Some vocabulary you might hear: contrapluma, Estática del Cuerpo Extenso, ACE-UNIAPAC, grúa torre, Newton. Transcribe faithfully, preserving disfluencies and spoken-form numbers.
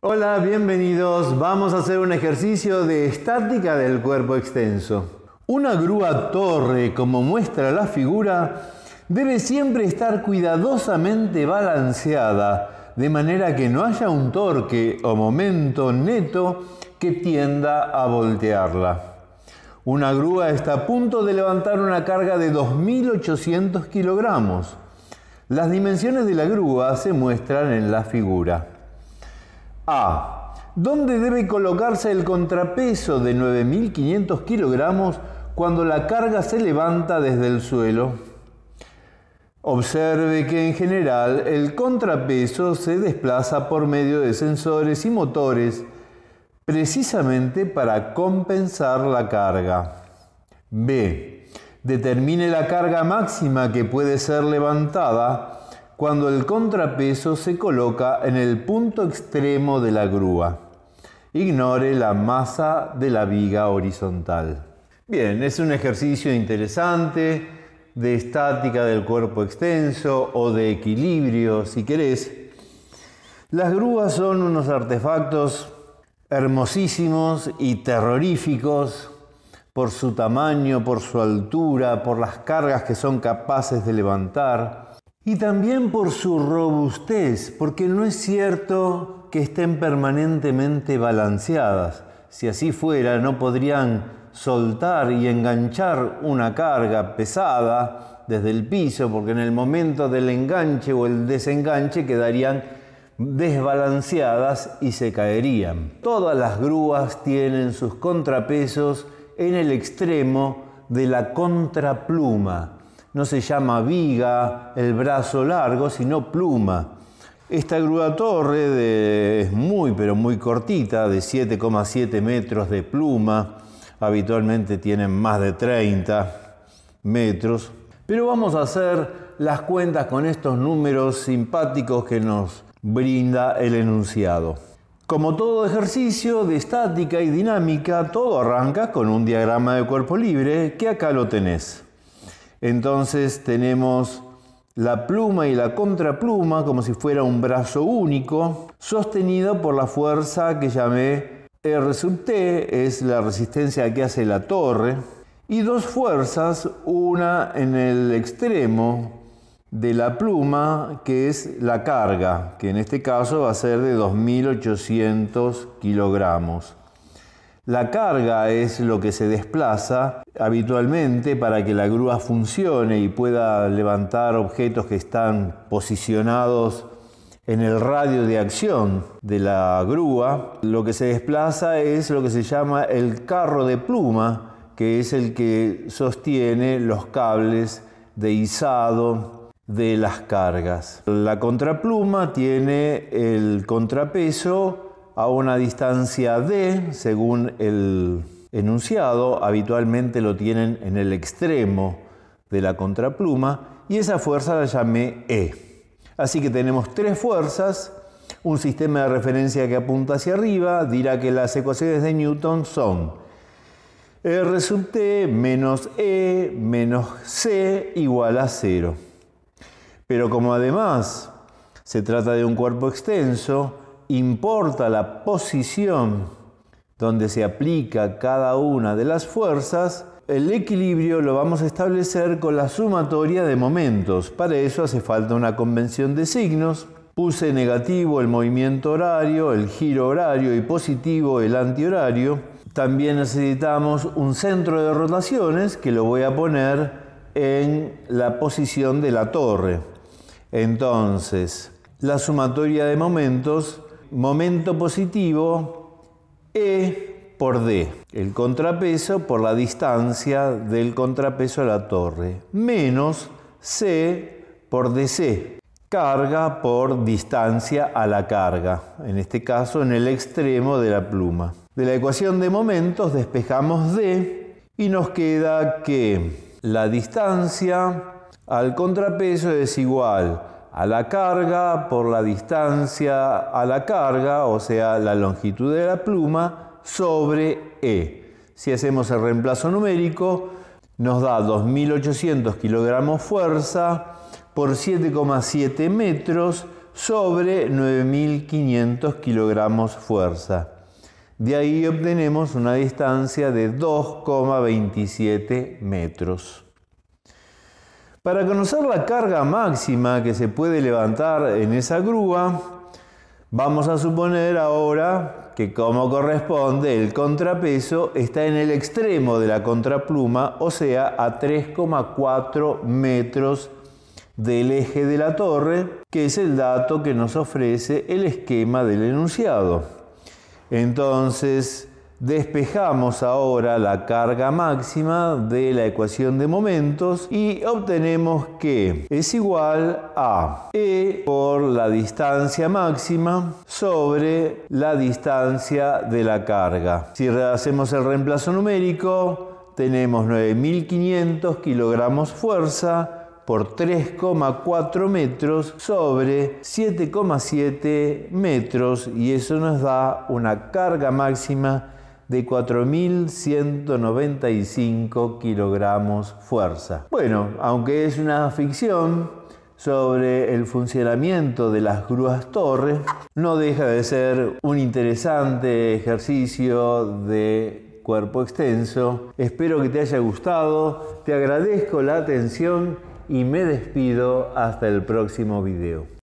Hola, bienvenidos. Vamos a hacer un ejercicio de estática del cuerpo extenso. Una grúa torre, como muestra la figura, debe siempre estar cuidadosamente balanceada, de manera que no haya un torque o momento neto que tienda a voltearla. Una grúa está a punto de levantar una carga de dos mil ochocientos kilogramos. Las dimensiones de la grúa se muestran en la figura. A. ¿Dónde debe colocarse el contrapeso de nueve mil quinientos kilogramos cuando la carga se levanta desde el suelo? Observe que en general el contrapeso se desplaza por medio de sensores y motores, precisamente para compensar la carga. B. Determine la carga máxima que puede ser levantada cuando el contrapeso se coloca en el punto extremo de la grúa. Ignore la masa de la viga horizontal. Bien, es un ejercicio interesante de estática del cuerpo extenso o de equilibrio, si querés. Las grúas son unos artefactos hermosísimos y terroríficos por su tamaño, por su altura, por las cargas que son capaces de levantar. Y también por su robustez, porque no es cierto que estén permanentemente balanceadas. Si así fuera, no podrían soltar y enganchar una carga pesada desde el piso, porque en el momento del enganche o el desenganche quedarían desbalanceadas y se caerían. Todas las grúas tienen sus contrapesos en el extremo de la contrapluma. No se llama viga el brazo largo, sino pluma. Esta grúa torre de, es muy, pero muy cortita, de siete coma siete metros de pluma. Habitualmente tienen más de treinta metros. Pero vamos a hacer las cuentas con estos números simpáticos que nos brinda el enunciado. Como todo ejercicio de estática y dinámica, todo arranca con un diagrama de cuerpo libre, que acá lo tenés. Entonces tenemos la pluma y la contrapluma como si fuera un brazo único, sostenido por la fuerza que llamé R sub T, es la resistencia que hace la torre, y dos fuerzas, una en el extremo de la pluma, que es la carga, que en este caso va a ser de dos mil ochocientos kilogramos. La carga es lo que se desplaza habitualmente para que la grúa funcione y pueda levantar objetos que están posicionados en el radio de acción de la grúa. Lo que se desplaza es lo que se llama el carro de pluma, que es el que sostiene los cables de izado de las cargas. La contrapluma tiene el contrapeso a una distancia D, según el enunciado, habitualmente lo tienen en el extremo de la contrapluma, y esa fuerza la llamé E. Así que tenemos tres fuerzas, un sistema de referencia que apunta hacia arriba, dirá que las ecuaciones de Newton son R sub T menos E menos C igual a cero. Pero como además se trata de un cuerpo extenso, importa la posición donde se aplica cada una de las fuerzas, el equilibrio lo vamos a establecer con la sumatoria de momentos. Para eso hace falta una convención de signos. Puse negativo el movimiento horario, el giro horario y positivo el antihorario. También necesitamos un centro de rotaciones que lo voy a poner en la posición de la torre. Entonces, la sumatoria de momentos, momento positivo E por D, el contrapeso por la distancia del contrapeso a la torre, menos C por D C, carga por distancia a la carga, en este caso en el extremo de la pluma. De la ecuación de momentos despejamos D y nos queda que la distancia al contrapeso es igual a la carga por la distancia a la carga, o sea, la longitud de la pluma, sobre E. Si hacemos el reemplazo numérico, nos da dos mil ochocientos kilogramos fuerza por siete coma siete metros sobre nueve mil quinientos kilogramos fuerza. De ahí obtenemos una distancia de dos coma veintisiete metros. Para conocer la carga máxima que se puede levantar en esa grúa, vamos a suponer ahora que, como corresponde, el contrapeso está en el extremo de la contrapluma, o sea, a tres coma cuatro metros del eje de la torre, que es el dato que nos ofrece el esquema del enunciado. Entonces, despejamos ahora la carga máxima de la ecuación de momentos y obtenemos que es igual a E por la distancia máxima sobre la distancia de la carga. Si hacemos el reemplazo numérico, tenemos nueve mil quinientos kilogramos fuerza por tres coma cuatro metros sobre siete coma siete metros, y eso nos da una carga máxima de cuatro mil ciento noventa y cinco kilogramos fuerza. Bueno, aunque es una ficción sobre el funcionamiento de las grúas torre, no deja de ser un interesante ejercicio de cuerpo extenso. Espero que te haya gustado, te agradezco la atención y me despido hasta el próximo video.